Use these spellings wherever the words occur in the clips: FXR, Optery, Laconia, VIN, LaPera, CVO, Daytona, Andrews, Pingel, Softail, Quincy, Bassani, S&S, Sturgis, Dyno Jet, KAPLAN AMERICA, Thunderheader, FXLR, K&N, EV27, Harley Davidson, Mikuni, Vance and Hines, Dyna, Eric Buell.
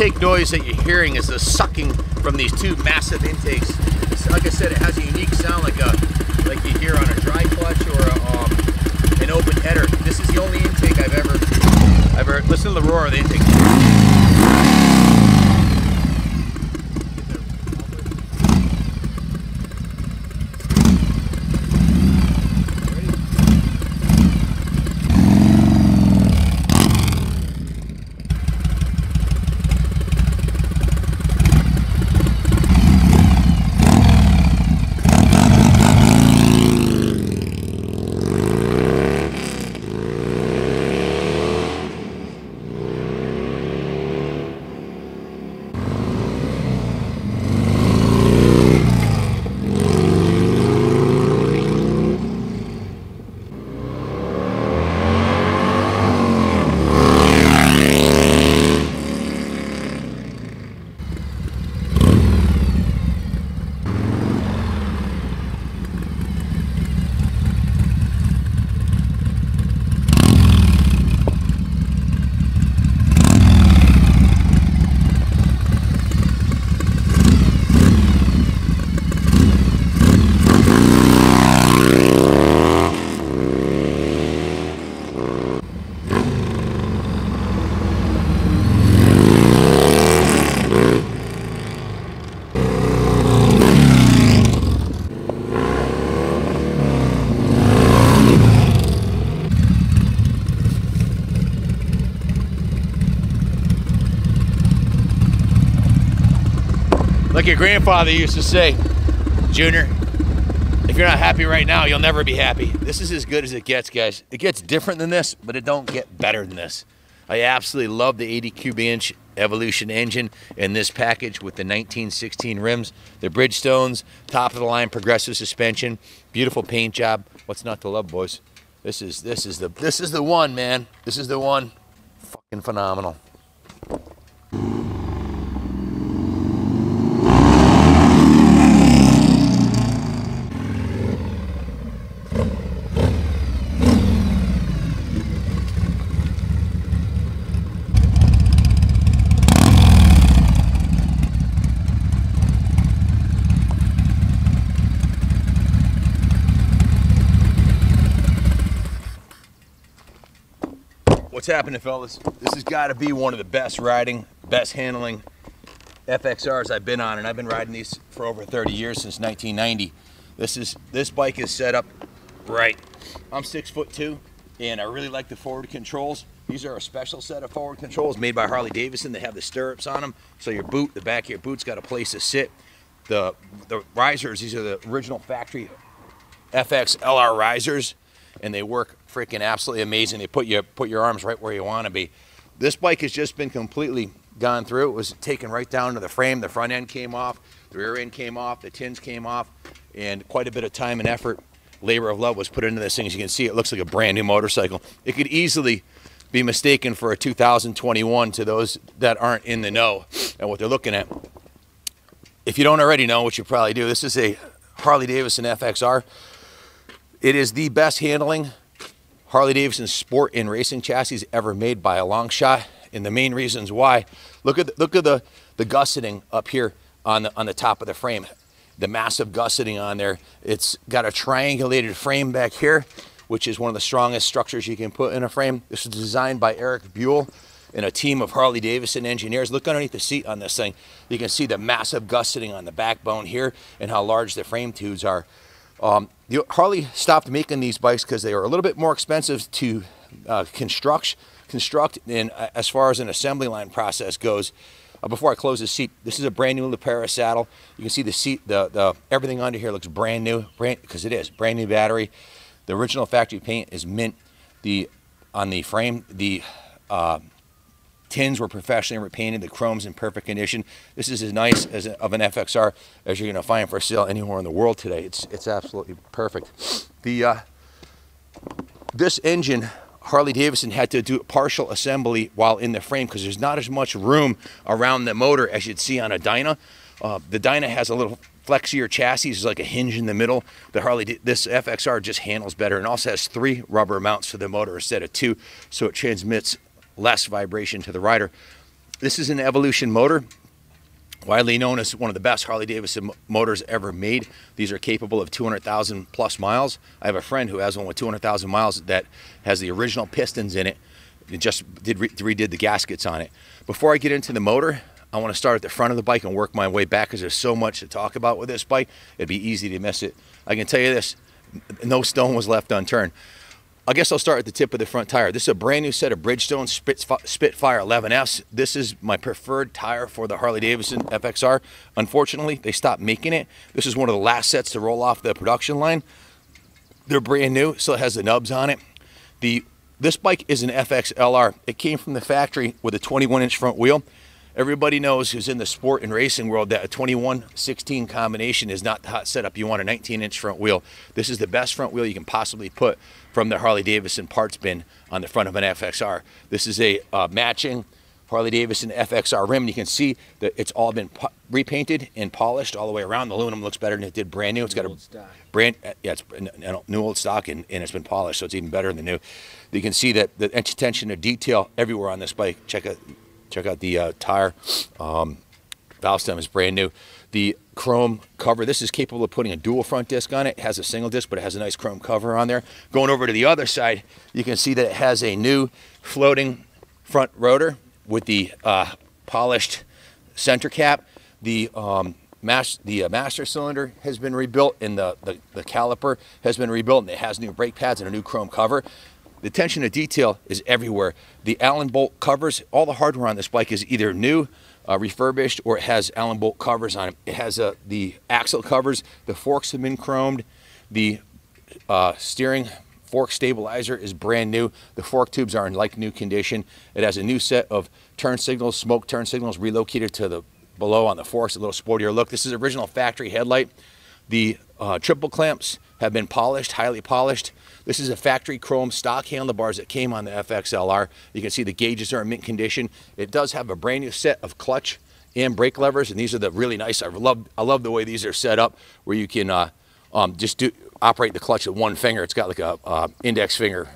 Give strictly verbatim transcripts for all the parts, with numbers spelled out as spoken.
intake noise that you're hearing is the sucking from these two massive intakes. Like I said, it has a unique sound, like a like you hear on a dry clutch or a, um, an open header. This is the only intake I've ever I've heard. Listen to the roar of the intake. Like your grandfather used to say, Junior, if you're not happy right now, you'll never be happy. This is as good as it gets, guys. It gets different than this, but it don't get better than this. I absolutely love the eighty cubic inch Evolution engine in this package with the nineteen sixteen rims, the Bridgestones, top-of-the-line progressive suspension, beautiful paint job. What's not to love, boys? This is this is the this is the one, man. This is the one. Fucking phenomenal. What's happening, fellas? This has got to be one of the best riding, best handling F X Rs I've been on, and I've been riding these for over thirty years, since nineteen ninety. This is this bike is set up right. I'm six foot two, and I really like the forward controls. These are a special set of forward controls made by Harley Davidson. They have the stirrups on them, so your boot, the back of your boot's got a place to sit. The the risers, these are the original factory F X L R risers, and they work freaking absolutely amazing. They put you put your arms right where you want to be. This bike has just been completely gone through. It was taken right down to the frame. The front end came off, the rear end came off, the tins came off, and quite a bit of time and effort, labor of love was put into this thing. As you can see, it looks like a brand new motorcycle. It could easily be mistaken for a two thousand twenty-one to those that aren't in the know and what they're looking at. If you don't already know, what you probably do, this is a Harley Davidson F X R. It is the best handling Harley Davidson sport and racing chassis ever made by a long shot, and the main reasons why. Look at the, look at the the gusseting up here on the on the top of the frame, the massive gusseting on there. It's got a triangulated frame back here, which is one of the strongest structures you can put in a frame. This was designed by Eric Buell and a team of Harley Davidson engineers. Look underneath the seat on this thing. You can see the massive gusseting on the backbone here and how large the frame tubes are. Um, Harley stopped making these bikes because they were a little bit more expensive to uh, construct, construct in, uh, as far as an assembly line process goes. Uh, before I close this seat, this is a brand new Lapera saddle. You can see the seat, the, the everything under here looks brand new, brand because it is brand new battery. The original factory paint is mint. The on the frame, the uh, tins were professionally repainted. The chrome's in perfect condition. This is as nice as a, of an F X R as you're going to find for sale anywhere in the world today. It's it's absolutely perfect. The uh, this engine, Harley Davidson had to do partial assembly while in the frame because there's not as much room around the motor as you'd see on a Dyna. Uh, the Dyna has a little flexier chassis. There's like a hinge in the middle. The Harley, this F X R just handles better, and also has three rubber mounts for the motor instead of two, so it transmits less vibration to the rider. This is an Evolution motor, widely known as one of the best Harley Davidson motors ever made. These are capable of two hundred thousand plus miles. I have a friend who has one with two hundred thousand miles that has the original pistons in it. It just did re redid the gaskets on it. Before I get into the motor, I want to start at the front of the bike and work my way back because there's so much to talk about with this bike. It'd be easy to miss it. I can tell you this, no stone was left unturned. I guess I'll start at the tip of the front tire. This is a brand new set of Bridgestone Spitfire eleven S. This is my preferred tire for the Harley Davidson F X R. Unfortunately, they stopped making it. This is one of the last sets to roll off the production line. They're brand new, so it has the nubs on it. The This bike is an F X L R. It came from the factory with a twenty-one inch front wheel. Everybody knows who's in the sport and racing world that a twenty-one sixteen combination is not the hot setup. You want a nineteen inch front wheel. This is the best front wheel you can possibly put from the Harley Davidson parts bin on the front of an F X R. This is a uh, matching Harley Davidson F X R rim. You can see that it's all been repainted and polished all the way around. The aluminum looks better than it did brand new. It's got a brand, yeah, it's new old stock, and, and it's been polished, so it's even better than new. You can see that the attention to detail everywhere on this bike. Check out, check out the uh, tire. Um, valve stem is brand new. The chrome cover, this is capable of putting a dual front disc on it. It has a single disc, but it has a nice chrome cover on there. Going over to the other side, you can see that it has a new floating front rotor with the uh, polished center cap. The um, mas the uh, master cylinder has been rebuilt, and the, the, the caliper has been rebuilt, and it has new brake pads and a new chrome cover. The attention to detail is everywhere. The Allen bolt covers, all the hardware on this bike is either new, uh, refurbished, or it has Allen bolt covers on it. It has uh, the axle covers, the forks have been chromed, the uh, steering fork stabilizer is brand new. The fork tubes are in like new condition. It has a new set of turn signals, smoke turn signals relocated to the below on the forks, a little sportier look. This is original factory headlight. The uh, triple clamps have been polished, highly polished. This is a factory chrome stock handlebars that came on the F X L R. You can see the gauges are in mint condition. It does have a brand new set of clutch and brake levers, and these are the really nice. I love, I love the way these are set up, where you can uh, um, just do. operate the clutch with one finger. It's got like a uh, index finger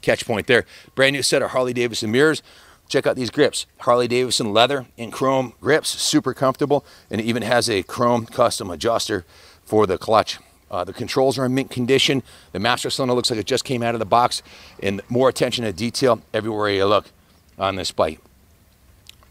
catch point there. Brand new set of Harley Davidson mirrors. Check out these grips. Harley Davidson leather and chrome grips, super comfortable, and it even has a chrome custom adjuster for the clutch. Uh, the controls are in mint condition. The master cylinder looks like it just came out of the box, and more attention to detail everywhere you look on this bike.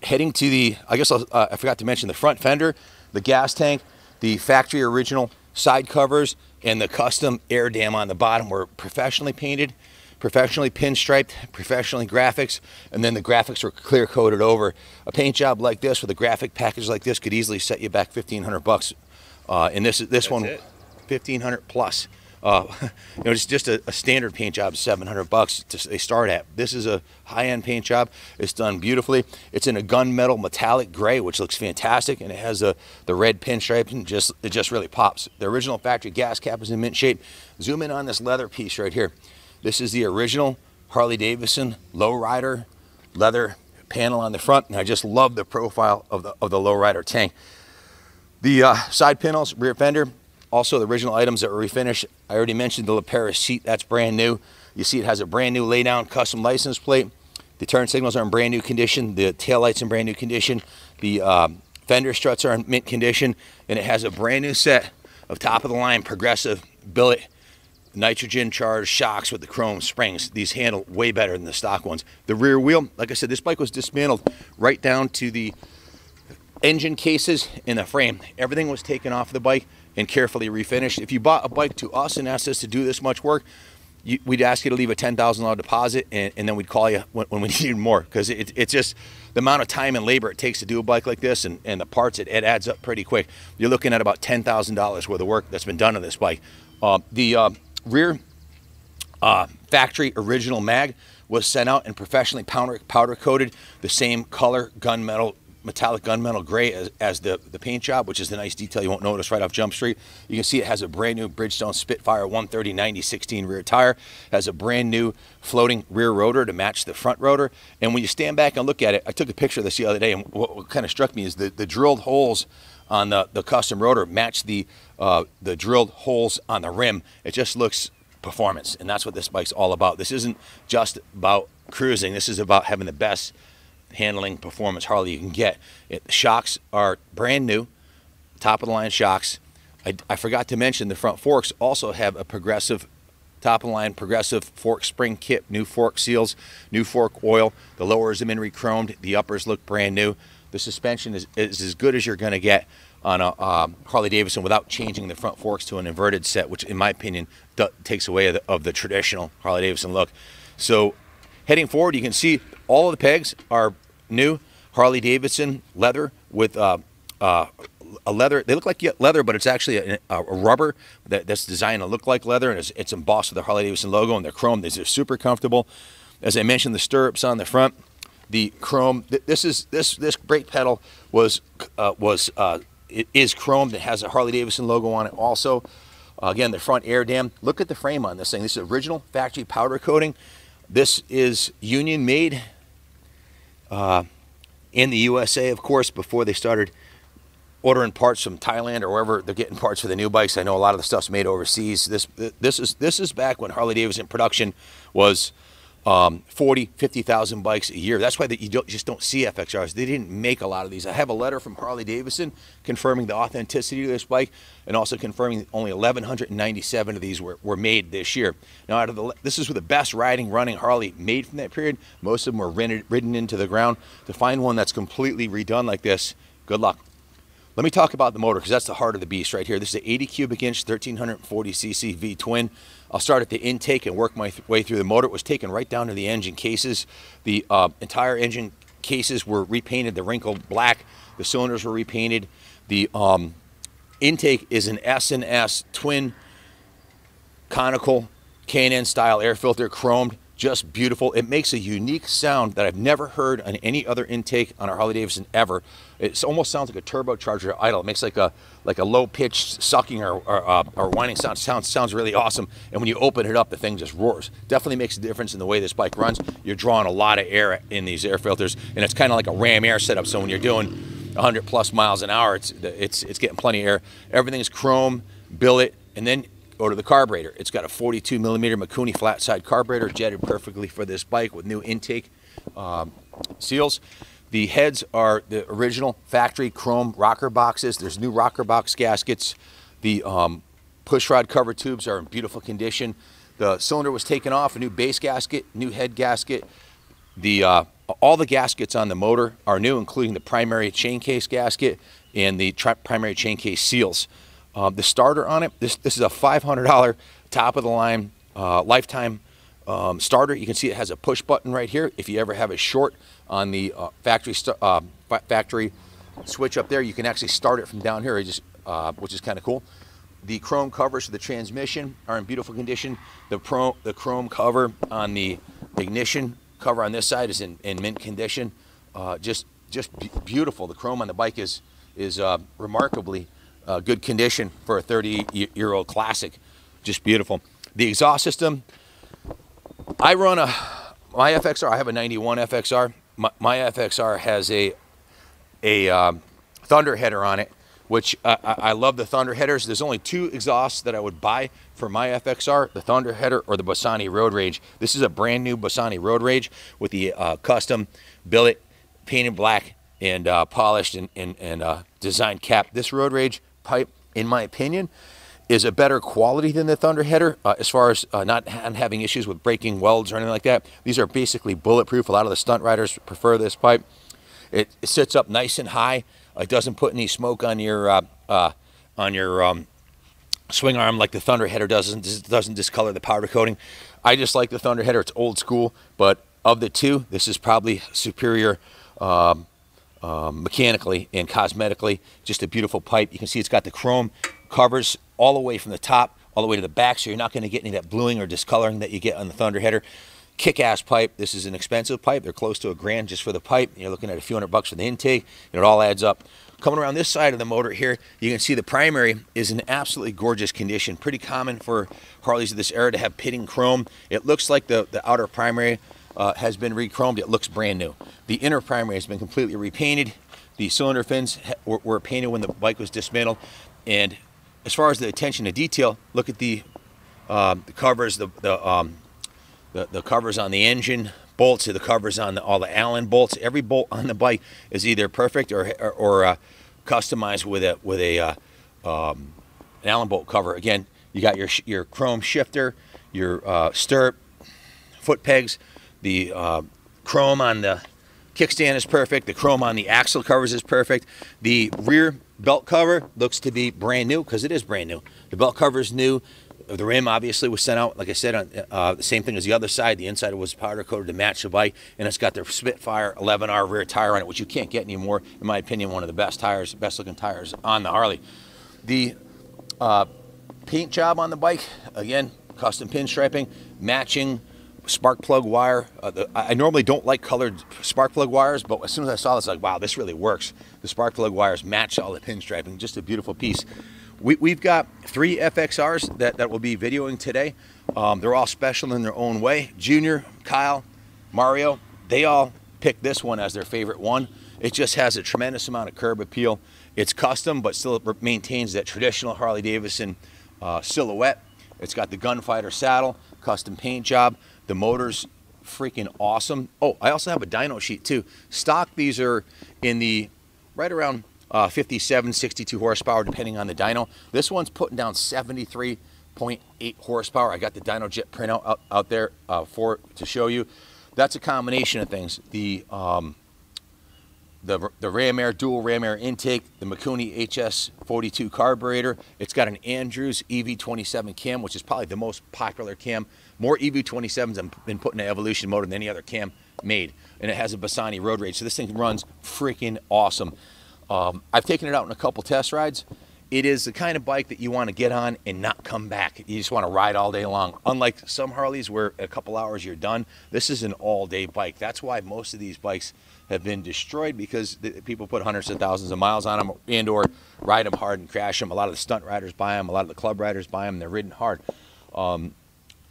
Heading to the, I guess I'll, uh, I forgot to mention the front fender, the gas tank, the factory original side covers, and the custom air dam on the bottom were professionally painted, professionally pinstriped, professionally graphics, and then the graphics were clear coated over. A paint job like this with a graphic package like this could easily set you back fifteen hundred bucks. Uh, and this is this That's one, it. fifteen hundred plus. Uh, you know, it's just a, a standard paint job, seven hundred bucks to, they start at. This is a high-end paint job. It's done beautifully. It's in a gunmetal metallic gray, which looks fantastic, and it has a, the red pinstripe, and just it just really pops. The original factory gas cap is in mint shape. Zoom in on this leather piece right here. This is the original Harley Davidson lowrider leather panel on the front, and I just love the profile of the of the lowrider tank. The uh, side panels, rear fender. Also, the original items that were refinished. I already mentioned the LaPera seat, that's brand new. You see it has a brand new laydown custom license plate. The turn signals are in brand new condition. The taillights in brand new condition. The um, fender struts are in mint condition. And it has a brand new set of top of the line progressive billet nitrogen charged shocks with the chrome springs. These handle way better than the stock ones. The rear wheel, like I said, this bike was dismantled right down to the engine cases in the frame. Everything was taken off the bike and carefully refinished. If you bought a bike to us and asked us to do this much work, you, we'd ask you to leave a ten thousand dollar deposit, and, and then we'd call you when, when we needed more, because it, it's just the amount of time and labor it takes to do a bike like this, and, and the parts, it, it adds up pretty quick. You're looking at about ten thousand dollars worth of work that's been done on this bike. Uh, the uh, rear uh, factory original mag was sent out and professionally powder, powder coated the same color gunmetal metallic gunmetal gray as, as the, the paint job, which is the nice detail you won't notice right off Jump Street. You can see it has a brand new Bridgestone Spitfire one thirty ninety sixteen rear tire, has a brand new floating rear rotor to match the front rotor. And when you stand back and look at it, I took a picture of this the other day, and what, what kind of struck me is the, the drilled holes on the, the custom rotor match the, uh, the drilled holes on the rim. It just looks performance, and that's what this bike's all about. This isn't just about cruising. This is about having the best handling performance Harley you can get. It, the shocks are brand new, top of the line shocks. I, I forgot to mention the front forks also have a progressive, top of the line progressive fork spring kit, new fork seals, new fork oil. The lowers have been re-chromed, the uppers look brand new. The suspension is, is as good as you're going to get on a um, Harley Davidson without changing the front forks to an inverted set, which in my opinion takes away of the, of the traditional Harley Davidson look. So heading forward, you can see all of the pegs are new Harley Davidson leather with uh, uh, a leather. They look like leather, but it's actually a, a rubber that, that's designed to look like leather, and it's, it's embossed with the Harley Davidson logo, and they're chrome. These are super comfortable. As I mentioned, the stirrups on the front, the chrome. This is this this brake pedal was uh, was uh, it is chrome. That has a Harley Davidson logo on it. Also, uh, again, the front air dam. Look at the frame on this thing. This is original factory powder coating. This is union made uh, in the U S A, of course, before they started ordering parts from Thailand or wherever they're getting parts for the new bikes. I know a lot of the stuff's made overseas. This this is this is back when Harley Davidson production was um forty, fifty thousand bikes a year. That's why that you don't, just don't see F X Rs. They didn't make a lot of these. I have a letter from Harley Davidson confirming the authenticity of this bike and also confirming that only eleven ninety-seven of these were, were made this year. Now, out of the, this is with the best riding running Harley made from that period. Most of them were rented, ridden into the ground. To find one that's completely redone like this, good luck. Let me talk about the motor, because that's the heart of the beast right here. This is an eighty cubic inch, thirteen forty c c V-twin. I'll start at the intake and work my th way through the motor. It was taken right down to the engine cases. The uh, entire engine cases were repainted, the wrinkled black. The cylinders were repainted. The um, intake is an S and S twin conical K and N style air filter, chromed. Just beautiful. It makes a unique sound that I've never heard on any other intake on a Harley Davidson ever. It almost sounds like a turbocharger idle. It makes like a like a low-pitched sucking or, or, uh, or whining sound. Sounds sounds really awesome. And when you open it up, the thing just roars. Definitely makes a difference in the way this bike runs. You're drawing a lot of air in these air filters, and it's kind of like a ram air setup. So when you're doing one hundred plus miles an hour, it's it's it's getting plenty of air. Everything is chrome, billet, and then go to the carburetor. It's got a forty-two millimeter Mikuni flat side carburetor, jetted perfectly for this bike with new intake um, seals. The heads are the original factory chrome rocker boxes. There's new rocker box gaskets. The um, pushrod cover tubes are in beautiful condition. The cylinder was taken off, a new base gasket, new head gasket. The uh, all the gaskets on the motor are new, including the primary chain case gasket and the tri primary chain case seals. Um, the starter on it, this, this is a five hundred dollar top-of-the-line uh, lifetime um, starter. You can see it has a push button right here. If you ever have a short on the uh, factory uh, factory switch up there, you can actually start it from down here, just, uh, which is kind of cool. The chrome covers for the transmission are in beautiful condition. The, pro the chrome cover on the ignition cover on this side is in, in mint condition. Uh, just just beautiful. The chrome on the bike is, is uh, remarkably Uh, good condition for a thirty year old classic. Just beautiful. The exhaust system, I run a my F X R, I have a ninety-one F X R. My, my F X R has a a um, Thunderheader on it, which uh, I, I love the Thunderheaders. There's only two exhausts that I would buy for my F X R, the Thunderheader or the Bassani Road Rage. This is a brand new Bassani Road Rage with the uh, custom billet, painted black and uh, polished and, and, and uh, designed cap. This Road Rage pipe, in my opinion, is a better quality than the Thunderheader uh, as far as uh, not ha having issues with breaking welds or anything like that. These are basically bulletproof. A lot of the stunt riders prefer this pipe. It, it sits up nice and high. It doesn't put any smoke on your uh, uh, on your um, swing arm like the Thunderheader does. It doesn't discolor the powder coating. I just like the Thunderheader. It's old school, but of the two, this is probably superior. Um, Um, mechanically and cosmetically, just a beautiful pipe. You can see it's got the chrome covers all the way from the top all the way to the back, so you're not going to get any of that bluing or discoloring that you get on the Thunderheader. Kick-ass pipe. This is an expensive pipe. They're close to a grand just for the pipe. You're looking at a few hundred bucks for the intake, and it all adds up. Coming around this side of the motor here, you can see the primary is in absolutely gorgeous condition. Pretty common for Harleys of this era to have pitting chrome. It looks like the, the outer primary Uh, has been re-chromed. It looks brand new. The inner primary has been completely repainted. The cylinder fins were, were painted when the bike was dismantled. And as far as the attention to detail, look at the, uh, the covers, the the, um, the the covers on the engine bolts, the covers on the, all the Allen bolts. Every bolt on the bike is either perfect or or, or uh, customized with a with a uh, um, an Allen bolt cover. Again, you got your your chrome shifter, your uh, stirrup, foot pegs, the uh, chrome on the kickstand is perfect. The chrome on the axle covers is perfect. The rear belt cover looks to be brand new because it is brand new. The belt cover is new. The rim obviously was sent out, like I said, on uh, the same thing as the other side. The inside was powder coated to match the bike, and it's got the Spitfire eleven R rear tire on it, which you can't get anymore. In my opinion, one of the best tires, best looking tires on the Harley. The uh, paint job on the bike, again, custom pinstriping, matching spark plug wire. Uh, the, I normally don't like colored spark plug wires, but as soon as I saw this, I was like, wow, this really works. The spark plug wires match all the pinstriping, just a beautiful piece. We, we've got three F X Rs that, that we'll be videoing today. Um, they're all special in their own way. Junior, Kyle, Mario, they all picked this one as their favorite one. It just has a tremendous amount of curb appeal. It's custom, but still maintains that traditional Harley Davidson uh, silhouette. It's got the gunfighter saddle, custom paint job. The motor's freaking awesome. Oh, I also have a dyno sheet too. Stock, these are in the right around uh, fifty-seven, sixty-two horsepower, depending on the dyno. This one's putting down seventy-three point eight horsepower. I got the Dyno Jet printout out, out there uh, for to show you. That's a combination of things. The um, the the ram air, dual ram air intake, the Mikuni H S forty-two carburetor. It's got an Andrews E V twenty-seven cam, which is probably the most popular cam. More E V twenty-sevens have been put in an Evolution motor than any other cam made. And it has a Bassani road rage. So this thing runs freaking awesome. Um, I've taken it out in a couple test rides. It is the kind of bike that you want to get on and not come back. You just want to ride all day long. Unlike some Harleys where a couple hours you're done, this is an all-day bike. That's why most of these bikes have been destroyed, because the, people put hundreds of thousands of miles on them and or ride them hard and crash them. A lot of the stunt riders buy them. A lot of the club riders buy them. They're ridden hard. Um,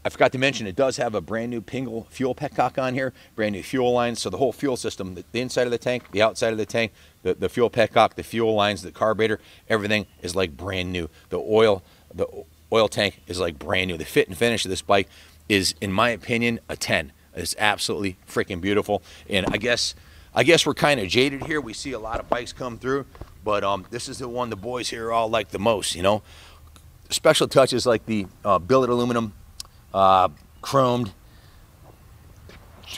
I forgot to mention, it does have a brand new Pingel fuel petcock on here, brand new fuel lines. So the whole fuel system, the, the inside of the tank, the outside of the tank, the, the fuel petcock, the fuel lines, the carburetor, everything is like brand new. The oil, the oil tank is like brand new. The fit and finish of this bike is, in my opinion, a ten. It's absolutely freaking beautiful. And I guess, I guess we're kind of jaded here. We see a lot of bikes come through, but um, this is the one the boys here all like the most, you know. Special touches like the uh, billet aluminum, uh chromed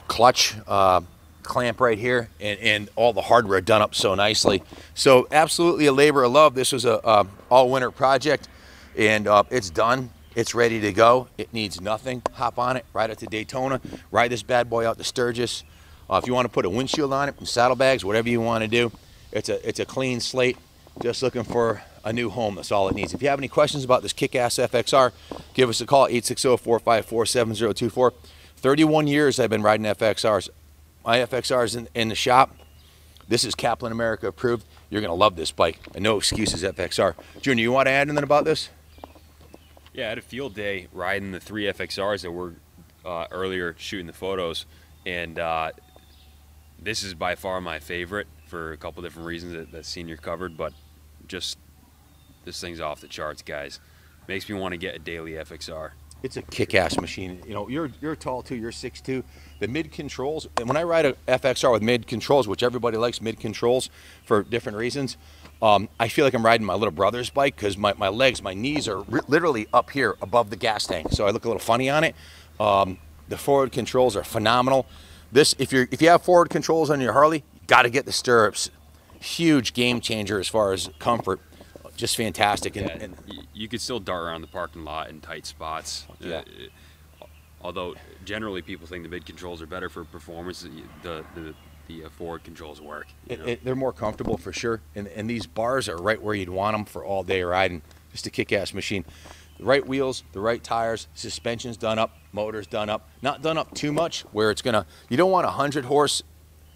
clutch uh clamp right here, and and all the hardware done up so nicely. So absolutely a labor of love. This was a uh, all-winter project, and uh it's done, it's ready to go. It needs nothing. Hop on it, ride it to Daytona, ride this bad boy out to Sturgis. Uh, if you want to put a windshield on it and saddlebags, whatever you want to do, it's a it's a clean slate, just looking for a new home. That's all it needs. If you have any questions about this kick-ass F X R, give us a call, eight six zero, four five four, seven zero two four. thirty-one years I've been riding F X Rs. My F X R is in, in the shop. This is Kaplan America approved. You're going to love this bike. And no excuses, F X R. Junior, you want to add anything about this? Yeah, I had a field day riding the three F X Rs that were uh, earlier shooting the photos, and uh, this is by far my favorite for a couple different reasons that, that Senior covered, but just this thing's off the charts, guys. Makes me want to get a daily F X R. It's a kick-ass machine. You know, you're you're tall too. You're six two. The mid controls, and when I ride a F X R with mid controls, which everybody likes mid controls for different reasons, um, I feel like I'm riding my little brother's bike, because my, my legs, my knees are literally up here above the gas tank, so I look a little funny on it. Um, the forward controls are phenomenal. This, if you're if you have forward controls on your Harley, you got to get the stirrups. Huge game changer as far as comfort. Just fantastic. And, yeah, and you could still dart around the parking lot in tight spots. Yeah. Uh, although generally people think the mid controls are better for performance, the the, the forward controls work. It, it, they're more comfortable for sure. And, and these bars are right where you'd want them for all day riding. Just a kick-ass machine. The right wheels, the right tires, suspension's done up, motor's done up. Not done up too much where it's going to, you don't want a hundred horse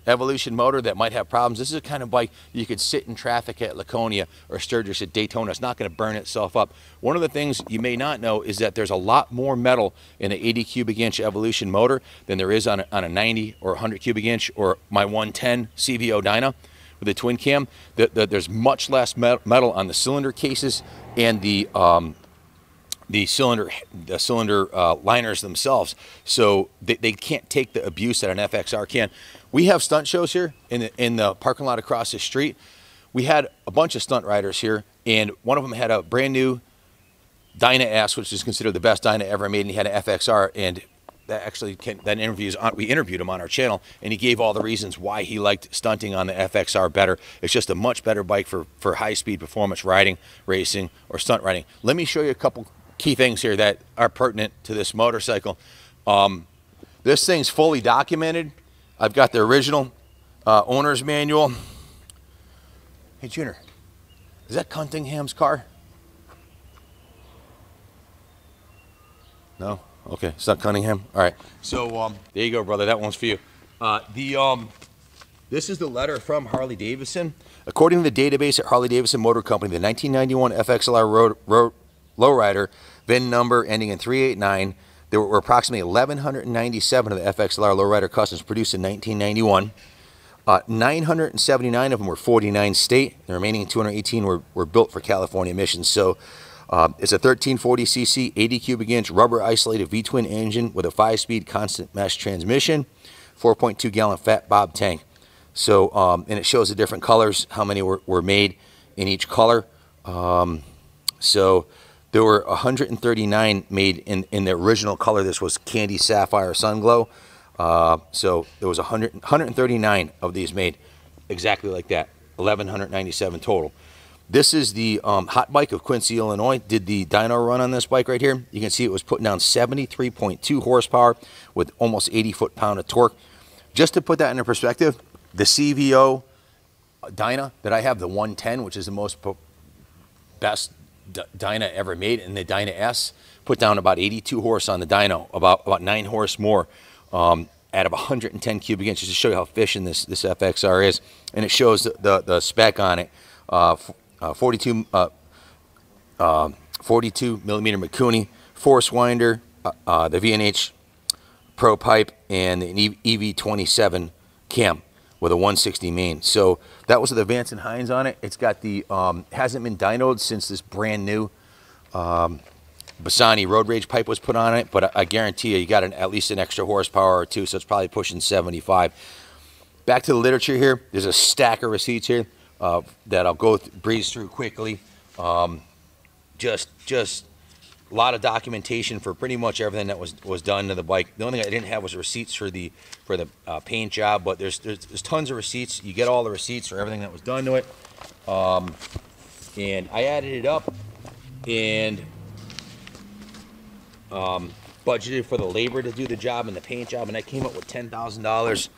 Evolution motor that might have problems. This is a kind of bike you could sit in traffic at Laconia or Sturgis at Daytona. It's not going to burn itself up. One of the things you may not know is that there's a lot more metal in an eighty cubic inch Evolution motor than there is on a, on a ninety or one hundred cubic inch or my one ten C V O Dyna with a twin cam. The, the, there's much less metal on the cylinder cases and the um, the cylinder the cylinder uh, liners themselves, so they, they can't take the abuse that an F X R can. We have stunt shows here in the, in the parking lot across the street. We had a bunch of stunt riders here, and one of them had a brand new Dyna S, which is considered the best Dyna ever made, and he had an F X R, and that actually can, that interview is on, we interviewed him on our channel, and he gave all the reasons why he liked stunting on the F X R better. It's just a much better bike for, for high-speed performance riding, racing, or stunt riding. Let me show you a couple key things here that are pertinent to this motorcycle. Um, this thing's fully documented. I've got the original uh, owner's manual. Hey, Junior, is that Cunningham's car? No? Okay, it's not Cunningham. All right. So um, there you go, brother. That one's for you. Uh, the um, this is the letter from Harley Davidson. According to the database at Harley Davidson Motor Company, the nineteen ninety-one F X L R road, road, lowrider, V I N number ending in three eight nine. There were approximately eleven ninety-seven of the F X L R lowrider customs produced in nineteen ninety-one. Uh, nine hundred seventy-nine of them were forty-nine state. The remaining two hundred eighteen were, were built for California emissions. So. Uh, it's a thirteen forty C C, eighty cubic inch rubber isolated V-twin engine with a five-speed constant mesh transmission, four point two gallon fat bob tank. So, um, and it shows the different colors, how many were, were made in each color. Um, so there were one hundred thirty-nine made in, in the original color. This was Candy Sapphire Sunglow. Uh, so there was one hundred, one hundred thirty-nine of these made exactly like that, eleven ninety-seven total. This is the um, hot bike of Quincy, Illinois. Did the dyno run on this bike right here. You can see it was putting down seventy-three point two horsepower with almost eighty foot-pound of torque. Just to put that into perspective, the C V O Dyna that I have, the one ten, which is the most best Dyna ever made, and the Dyna S, put down about eighty-two horse on the dyno, about, about nine horse more um, out of one hundred ten cubic inches, to show you how efficient this, this F X R is. And it shows the, the, the spec on it. Uh, Uh, forty-two millimeter Mikuni force winder, uh, uh, the V N H Pro pipe, and an E V twenty-seven cam with a one sixty main. So that was the Vance and Hines on it. It's got the um, hasn't been dynoed since this brand new um, Bassani Road Rage pipe was put on it, but I, I guarantee you, you got an, at least an extra horsepower or two, so it's probably pushing seventy-five. Back to the literature here. There's a stack of receipts here. Uh, that I'll go th breeze through quickly. Um, just just a lot of documentation for pretty much everything that was was done to the bike. The only thing I didn't have was receipts for the for the uh, paint job, but there's, there's there's tons of receipts. You get all the receipts for everything that was done to it. Um, and I added it up and um, budgeted for the labor to do the job and the paint job, and I came up with ten thousand dollars,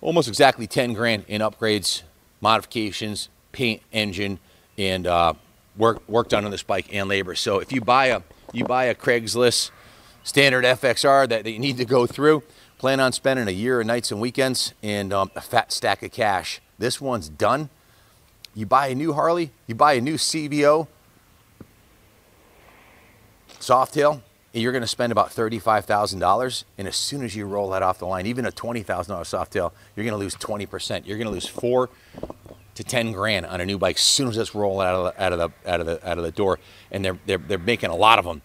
almost exactly ten grand in upgrades, modifications, paint, engine, and uh, work work done on this bike and labor. So if you buy a you buy a Craigslist standard F X R that, that you need to go through, plan on spending a year of nights and weekends and um, a fat stack of cash. This one's done. You buy a new Harley, you buy a new C V O Softail, and you're going to spend about thirty-five thousand dollars, and as soon as you roll that off the line, even a twenty thousand dollar Softail, you're going to lose twenty percent. You're going to lose four to ten grand on a new bike as soon as it's rolled out of the, out of the out of the out of the door. And they're they're they're making a lot of them.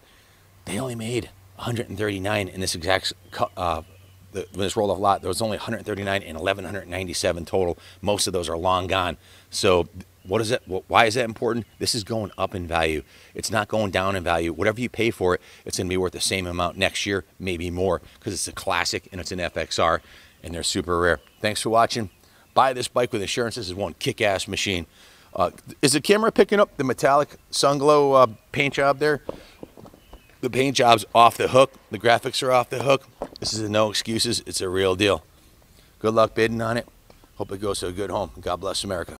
They only made one hundred thirty-nine in this exact uh, the, when this rolled off lot. There was only one hundred thirty-nine and eleven ninety-seven total. Most of those are long gone. So. What is that? Why is that important? This is going up in value. It's not going down in value. Whatever you pay for it, it's going to be worth the same amount next year, maybe more, because it's a classic and it's an F X R, and they're super rare. Thanks for watching. Buy this bike with insurance. This is one kick-ass machine. Uh, is the camera picking up the metallic Sunglow uh, paint job there? The paint job's off the hook. The graphics are off the hook. This is a no excuses. It's a real deal. Good luck bidding on it. Hope it goes to a good home. God bless America.